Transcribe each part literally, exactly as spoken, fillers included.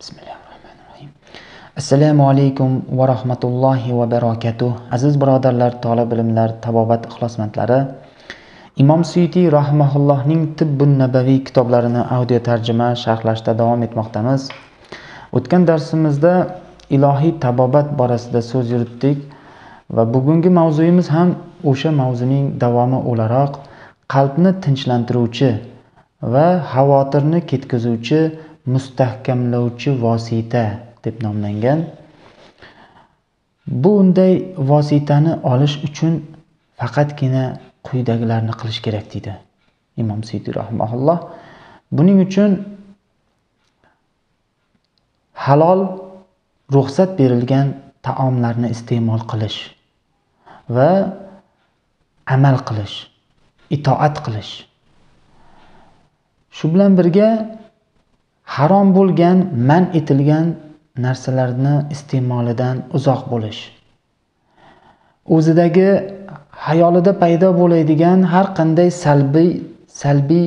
Bismillahirrahmanirrahim. Assalamu alaykum va rahmatullohi va barakatuh. Aziz birodarlar, talab bilimlar, tabobat ixlosmandlari, Imom Suyuti rahimahullohning Tibbun nabaviy kitoblarini audio tarjima sharhlashda davom etmoqdamiz. O'tgan darsimizda ilohiy tabobat borasida so'z yuritdik va bugungi mavzuyimiz ham o'sha mavzuning davomi o'laroq qalbni tinchlantiruvchi va xavotirni ketkazuvchi mustahkamlovchi vosita deb nomlangan. Bu unday vositani olish uchun faqatgina quyidagilarni qilish kerak deydi Imom Suyuti rahimahulloh. Buning uchun halol, ruxsat berilgan taomlarni iste'mol qilish va amal qilish, itoat qilish. Shu bilan birga harom bo'lgan, man etilgan narsalarni iste'molidan uzoq bo'lish, o'zidagi hayolida paydo bo'ladigan har qanday salbiy, salbiy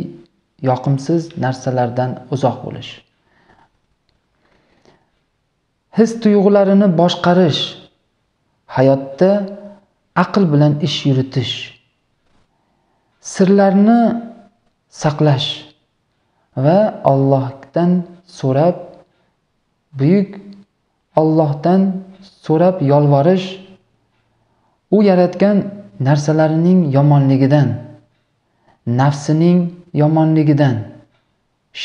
yoqimsiz narsalardan uzoq bo'lish, his tuyg'ularini boshqarish, hayotda aql bilan ish yuritish, sirlarni saqlash va Allohdan so'rab, buyuk Allohdan so'rab yolvorish, u yaratgan narsalarining yomonligidan, nafsining yomonligidan,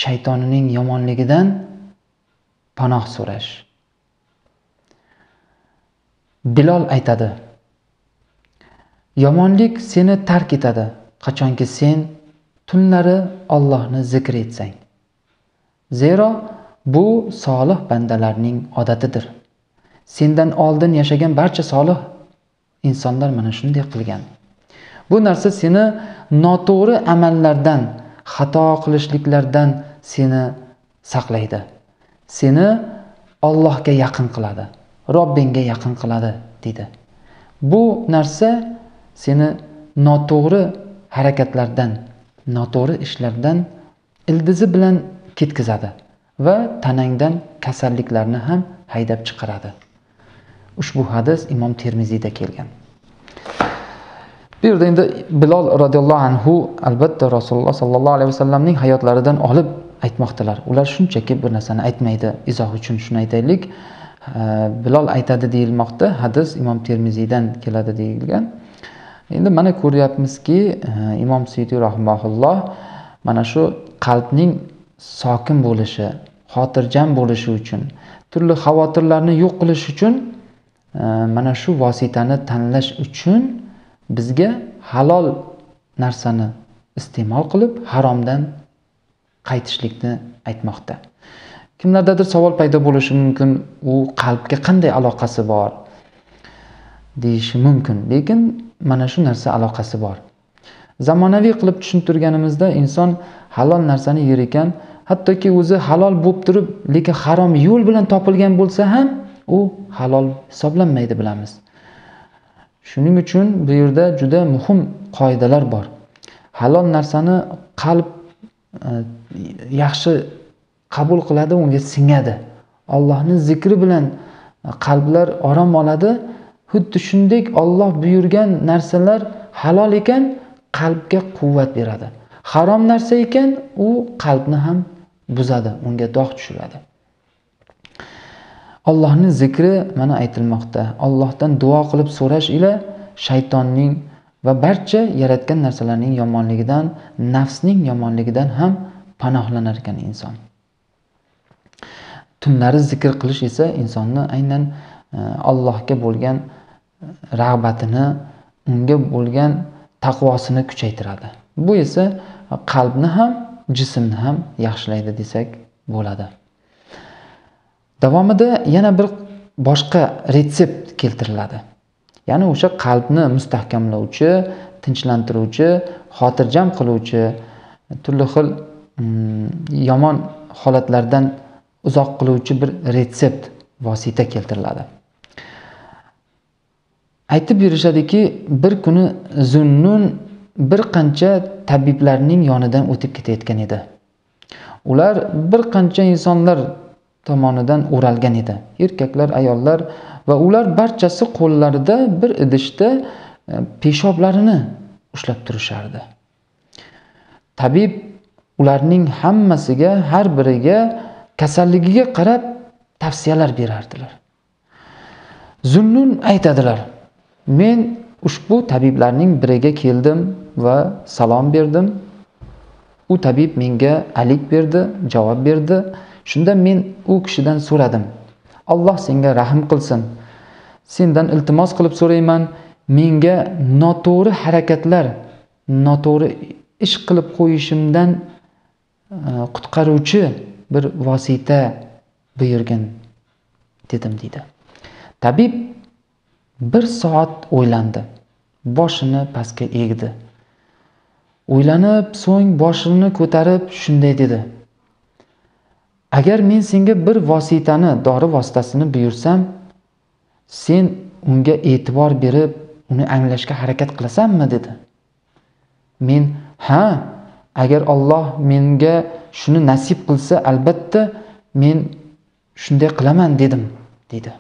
shaytonining yomonligidan panoh so'rash. Bilol aytadi: yomonlik seni tark etadi qachonki sen tunlari Allohni zikr etsang. Zero bu solih bandalarning odatidir. Sendan oldin yashagan barcha solih insonlar mana shunday qilgan. Bu narsa seni noto'g'ri amallardan, xato qilishliklardan seni saqlaydi. Seni Allohga yaqin qiladi, Robbingga yaqin qiladi dedi. Bu narsa seni noto'g'ri harakatlardan, noto'g'ri ishlardan ildizi bilan ketkizadi va tanangdan kasalliklarni ham haydab chiqaradi. Ushbu hadis Imom Termiziyda kelgan. Bu yerda endi Bilol radhiyallohu anhu, albatta Rasululloh sallallohu alayhi vasallamning hayotlaridan olib aytmoqdilar. Ular shunchaki bir narsani aytmaydi, izoh uchun shuni aytaylik. Bilol aytadi deyilmoqda, hadis Imom Termiziydan keladi deyilgan. Endi mana ko'ryapmizki, Imom Suyuti rahimahulloh mana shu qalbning sokin bo'lishi, xotirjam bo'lishi uchun, turli xavotirlarni yo'q qilish uchun mana shu vositani tanlash uchun bizga halol narsani iste'mol qilib haromdan qaytishlikni aytmoqda. Kimlardadir savol paydo bo'lishi mumkin, u qalbga qanday aloqasi bor deyishi mumkin, lekin mana shu narsa aloqasi bor. Zamonaviy qilib tushuntirganimizda inson halol narsani yer ekan, hattoki o'zi halol bo'lib turib, lekin harom yo'l bilan topilgan bo'lsa ham u halol hisoblanmaydi, bilamiz. Shuning uchun bu yerda juda muhim qoidalar bor. Halol narsani qalb yaxshi qabul qiladi, unga singadi. Allohning zikri bilan qalblar orom oladi. Xuddi shunday Alloh buyurgan narsalar halol ekan, qalbga quvvat beradi. Harom narsa ekan, u qalbni ham buzadi, unga dog' tushiradi. Allohning zikri mana aytilmoqda. Allohdan duo qilib so'rash ila shaytonning va barcha yaratgan narsalarning yomonligidan, nafsning yomonligidan ham panohlanar ekan inson. Tunlari zikr qilish esa insonni aynan Allohga bo'lgan rag'batini, unga bo'lgan taqvosini kuchaytiradi. Bu esa qalbni ham, jismni ham yaxshilaydi desak bo'ladi. Davomida yana bir boshqa retsept keltiriladi. Ya'ni o'sha qalbni mustahkamlovchi, tinchlantiruvchi, xotirjam qiluvchi, turli xil yomon holatlardan uzoq qiluvchi bir retsept, vosita keltiriladi. Aytib berishadiki, bir kuni Zunnun bir qancha tabiblarning yonidan o'tib ketayotgan edi. Ular bir qancha insonlar tomonidan o'ralgan edi. Erkaklar, ayollar va ular barchasi qo'llarida bir idishda peshoblarini ushlab turishardi. Tabib ularning hammasiga, har biriga kasalligiga qarab tavsiyalar berardilar. Zunnun aytadilar: "Men ushbu tabiblarning biriga keldim va salom berdim. U tabib menga alik berdi, javob berdi. Shunda men u kishidan so'radim: Alloh senga rahim qilsin. Sendan iltimos qilib so'rayman, menga noto'g'ri harakatlar, noto'g'ri ish qilib qo'yishimdan qutqaruvchi bir vosita buyurgin" dedim dedi. Tabib bir soat o'ylandi, boshini pastga egdi. O'ylanib, so'ng boshini ko'tarib shunday dedi: "Agar men senga bir vositani, dori vositasini buyursam, sen unga e'tibor berib uni anglashga harakat qilasanmi?" dedi. Men: "Ha, agar Alloh menga shuni nasib qilsa, albatta men shunday qilaman" dedim dedi.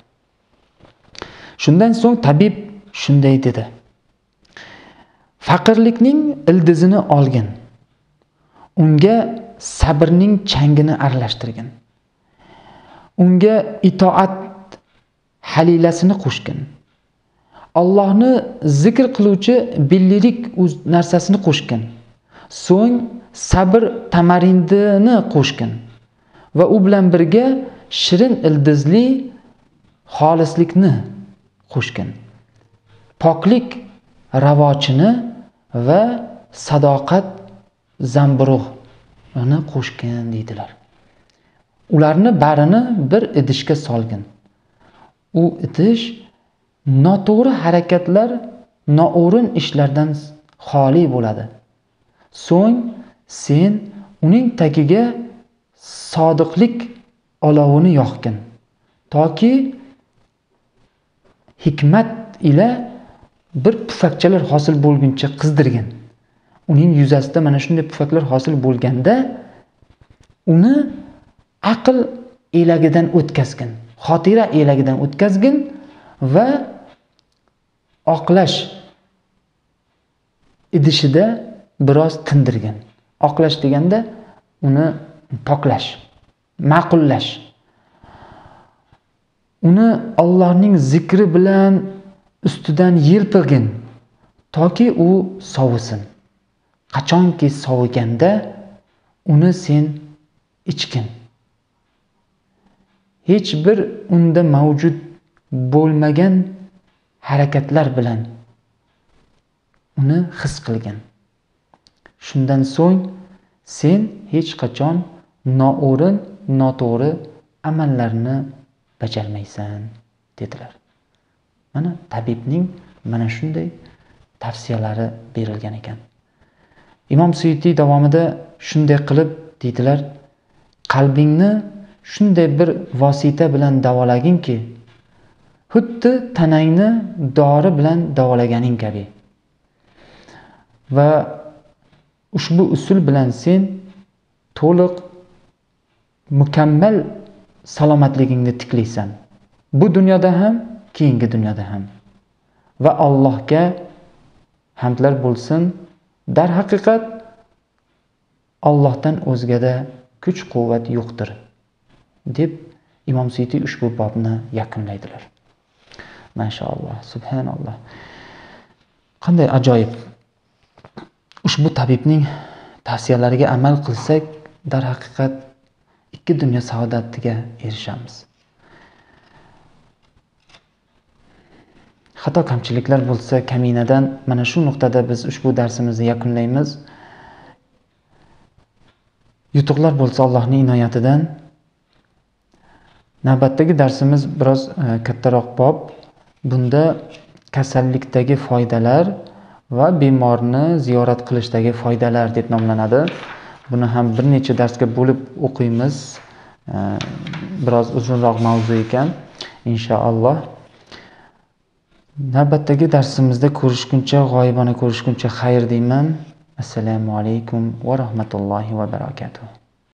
Shundan so'ng tabib shunday dedi: "Faqirlikning ildizini olgin, unga sabrning changini aralashtirgin, unga itoat halilasini qo'shgin, Allohni zikr qiluvchi billirik narsasini qo'shgin, so'ng sabr tamarindini qo'shgin va u bilan birga shirin ildizli xolislikni qo'shgin, poklik ravochini va sadoqat zamburug'ini qo'shgin" deydilar. Ularni barini bir idishga solgin. U idish noto'g'ri harakatlar, noo'rin ishlardan xoli bo'ladi. So'ng sen uning tagiga sodiqlik olovini yoqgin, toki hikmat ila bir pufakchalar hosil bo'lguncha qizdirgin. Uning yuzasida mana shunday pufaklar hosil bo'lganda uni aql elagidan o'tkazgin, xotira elagidan o'tkazgin va oqlash idishida biroz tindirgin. Oqlash deganda uni poklash, ma'qullash, uni Allohning zikri bilan ustidan yelpigin toki u sovisin. Qachonki soviganda uni sen ichgin. Hech bir unda mavjud bo'lmagan harakatlar bilan uni his qilgin. Shundan so'ng sen hech qachon noo'rin, noto'g'ri amallarni bajarmaysan dedilar. Mana tabibning mana shunday tavsiyalari berilgan ekan. Imom Suyuti davomida shunday qilib deydilar: "Qalbingni shunday bir vosita bilan davolaginki, xuddi tanangni dori bilan davolaganing kabi. Va ushbu usul bilan sen to'liq mukammal salomatligingni tiklaysan. Bu dunyoda ham, keyingi dunyoda ham. Va Allohga hamdlar bo'lsin. Dar haqiqat Allohdan o'zgada kuch-quvvat yo'qdir" deb Imom Suyuti ushbu bobni yakunlaydilar. Mashallah, subhanalloh. Qanday ajoyib. Ushbu tabibning tavsiyalariga amal qilsak, dar haqiqat ikki dunyo saodatiga erishamiz. Xato kamchiliklar bo'lsa, kaminadan mana shu nuqtada biz ushbu darsimizni yakunlaymiz. Yutuqlar bo'lsa Allohning inoyatidan. Navbatdagi darsimiz biroz kattaroq bob. Bunda kasallikdagi foydalar va bemorni ziyorat qilishdagi foydalar deb nomlanadi. Buni ham bir necha darsga bo'lib o'qiymiz. Biroz uzunroq mavzu ekan, inshaalloh. Navbatdagi darsimizda ko'rishguncha, g'oyibona ko'rishguncha xayr deyman. Assalomu alaykum va rahmatullohi va barakatuh.